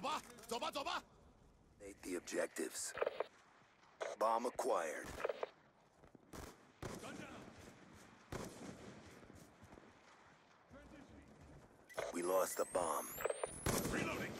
Doba! Make the objectives. Bomb acquired. We lost the bomb. Reloading!